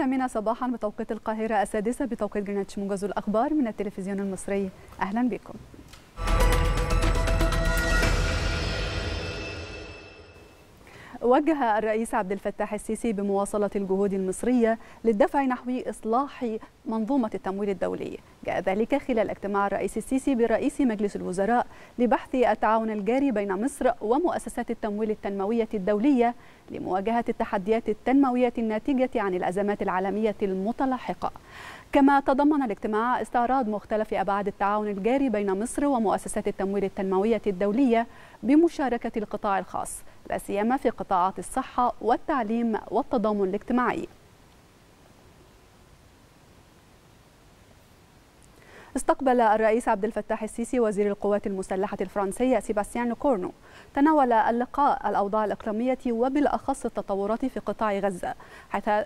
الثامنة صباحا بتوقيت القاهرة، السادسة بتوقيت جرينتش. موجز الأخبار من التلفزيون المصري، أهلا بكم. وجه الرئيس عبد الفتاح السيسي بمواصلة الجهود المصرية للدفع نحو إصلاح منظومة التمويل الدولي. جاء ذلك خلال اجتماع الرئيس السيسي برئيس مجلس الوزراء لبحث التعاون الجاري بين مصر ومؤسسات التمويل التنموية الدولية لمواجهة التحديات التنموية الناتجة عن الأزمات العالمية المتلاحقة. كما تضمن الاجتماع استعراض مختلف أبعاد التعاون الجاري بين مصر ومؤسسات التمويل التنموية الدولية بمشاركة القطاع الخاص، لا سيما في قطاعات الصحة والتعليم والتضامن الاجتماعي. استقبل الرئيس عبد الفتاح السيسي وزير القوات المسلحة الفرنسية سيباستيان كورنو. تناول اللقاء الأوضاع الإقليمية وبالأخص التطورات في قطاع غزة،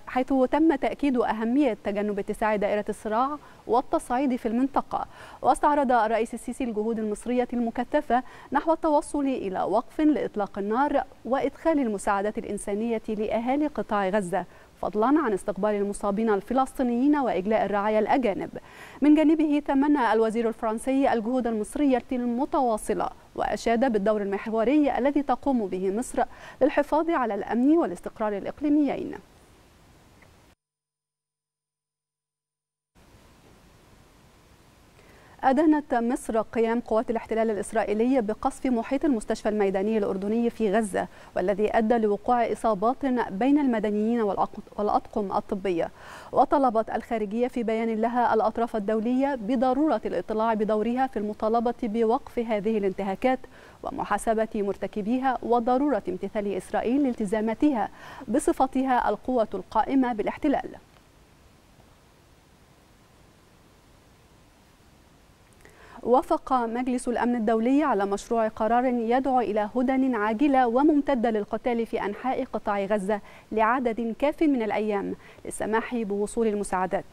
حيث تم تأكيد أهمية تجنب اتساع دائرة الصراع والتصعيد في المنطقة. واستعرض الرئيس السيسي الجهود المصرية المكثفة نحو التوصل إلى وقف لإطلاق النار وإدخال المساعدات الإنسانية لأهالي قطاع غزة، فضلا عن استقبال المصابين الفلسطينيين وإجلاء الرعايا الأجانب. من جانبه تمنى الوزير الفرنسي الجهود المصرية المتواصلة، وأشاد بالدور المحوري الذي تقوم به مصر للحفاظ على الأمن والاستقرار الإقليميين. أدانت مصر قيام قوات الاحتلال الإسرائيلي بقصف محيط المستشفى الميداني الأردني في غزة، والذي أدى لوقوع إصابات بين المدنيين والأطقم الطبية. وطلبت الخارجية في بيان لها الأطراف الدولية بضرورة الاطلاع بدورها في المطالبة بوقف هذه الانتهاكات ومحاسبة مرتكبيها، وضرورة امتثال إسرائيل لالتزاماتها بصفتها القوة القائمة بالاحتلال. وافق مجلس الأمن الدولي على مشروع قرار يدعو إلى هدنة عاجلة وممتدة للقتال في أنحاء قطاع غزة لعدد كاف من الأيام للسماح بوصول المساعدات.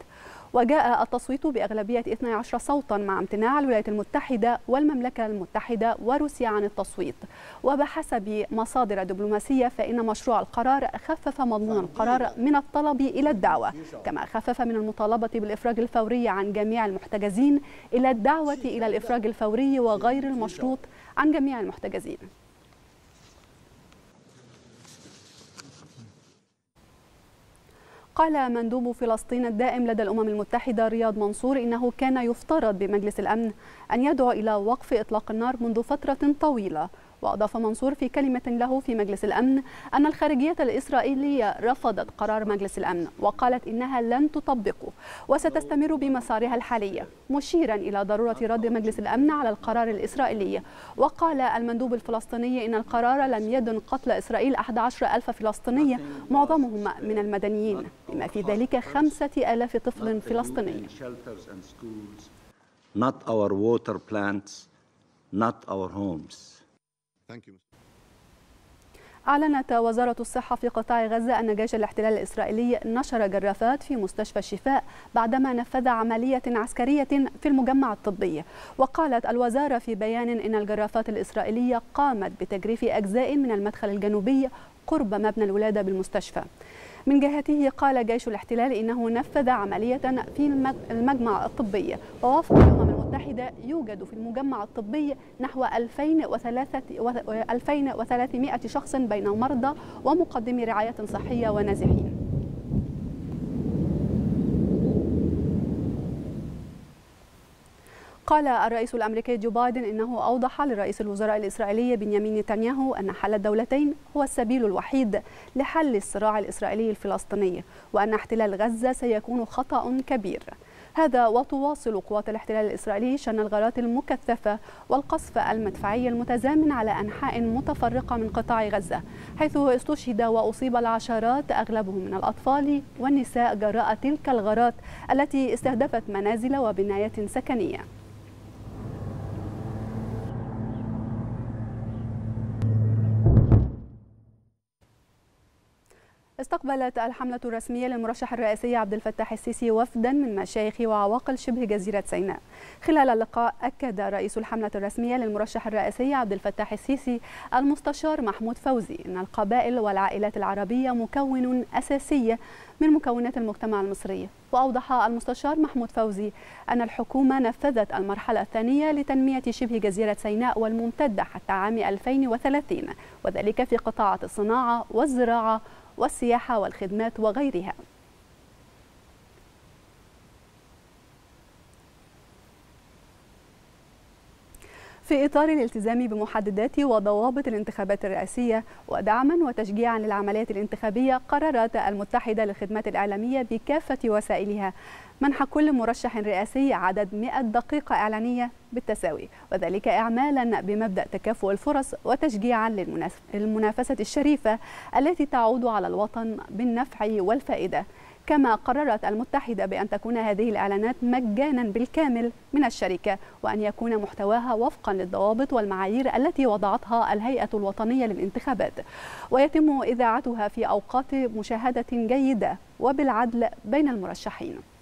وجاء التصويت بأغلبية 12 صوتا مع امتناع الولايات المتحدة والمملكة المتحدة وروسيا عن التصويت. وبحسب مصادر دبلوماسية فإن مشروع القرار خفف مضمون القرار من الطلب إلى الدعوة، كما خفف من المطالبة بالإفراج الفوري عن جميع المحتجزين إلى الدعوة إلى الإفراج الفوري وغير المشروط عن جميع المحتجزين. قال مندوب فلسطين الدائم لدى الأمم المتحدة رياض منصور إنه كان يفترض بمجلس الأمن أن يدعو إلى وقف إطلاق النار منذ فترة طويلة. وأضاف منصور في كلمة له في مجلس الأمن أن الخارجية الإسرائيلية رفضت قرار مجلس الأمن وقالت إنها لن تطبقه وستستمر بمسارها الحالية، مشيرا إلى ضرورة رد مجلس الأمن على القرار الإسرائيلي. وقال المندوب الفلسطيني إن القرار لم يدن قتل إسرائيل 11,000 فلسطيني، معظمهم من المدنيين، بما في ذلك 5,000 طفل فلسطيني. Not our water plants, not our homes. أعلنت وزارة الصحة في قطاع غزة أن جيش الاحتلال الإسرائيلي نشر جرافات في مستشفى الشفاء بعدما نفذ عملية عسكرية في المجمع الطبي. وقالت الوزارة في بيان إن الجرافات الإسرائيلية قامت بتجريف أجزاء من المدخل الجنوبي قرب مبنى الولادة بالمستشفى. من جهته قال جيش الاحتلال إنه نفذ عملية في المجمع الطبي. ووفق الأمم المتحدة يوجد في المجمع الطبي نحو 2300 شخص بين مرضى ومقدمي رعاية صحية ونازحين. قال الرئيس الأمريكي جو بايدن إنه أوضح لرئيس الوزراء الإسرائيلي بنيامين نتنياهو أن حل الدولتين هو السبيل الوحيد لحل الصراع الإسرائيلي الفلسطيني، وأن احتلال غزة سيكون خطأ كبير. هذا وتواصل قوات الاحتلال الإسرائيلي شن الغارات المكثفة والقصف المدفعي المتزامن على أنحاء متفرقة من قطاع غزة، حيث استشهد وأصيب العشرات أغلبهم من الأطفال والنساء جراء تلك الغارات التي استهدفت منازل وبنايات سكنية. استقبلت الحملة الرسمية للمرشح الرئاسي عبد الفتاح السيسي وفدا من مشايخ وعواقل شبه جزيرة سيناء. خلال اللقاء أكد رئيس الحملة الرسمية للمرشح الرئاسي عبد الفتاح السيسي المستشار محمود فوزي أن القبائل والعائلات العربية مكون أساسي من مكونات المجتمع المصري. وأوضح المستشار محمود فوزي أن الحكومة نفذت المرحلة الثانية لتنمية شبه جزيرة سيناء والممتدة حتى عام 2030، وذلك في قطاعات الصناعة والزراعة والسياحة والخدمات وغيرها. في إطار الالتزام بمحددات وضوابط الانتخابات الرئاسية ودعما وتشجيعا للعمليات الانتخابية، قررت المتحدة للخدمات الإعلامية بكافة وسائلها منح كل مرشح رئاسي عدد 100 دقيقة إعلانية بالتساوي، وذلك إعمالا بمبدأ تكافؤ الفرص وتشجيعا للمنافسة الشريفة التي تعود على الوطن بالنفع والفائدة. كما قررت المتحدة بأن تكون هذه الإعلانات مجانا بالكامل من الشركة، وأن يكون محتواها وفقا للضوابط والمعايير التي وضعتها الهيئة الوطنية للانتخابات، ويتم إذاعتها في أوقات مشاهدة جيدة وبالعدل بين المرشحين.